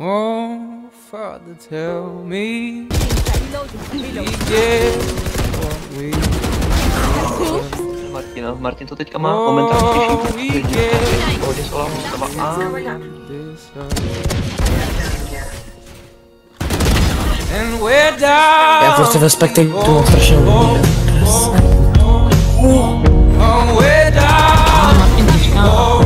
Oh, Father, tell me, Martina, Martin to teďka má momentálně těžší hodně solá postava a... Já prostě ve spektaklu tu strašně hodně. Martin těžká.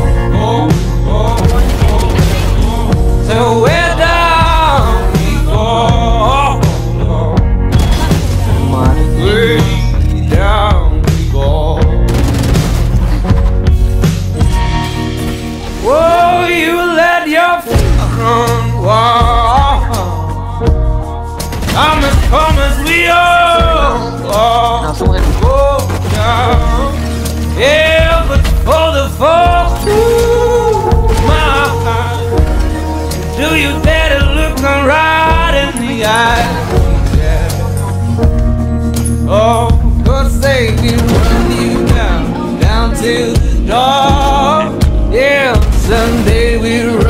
Someday we'll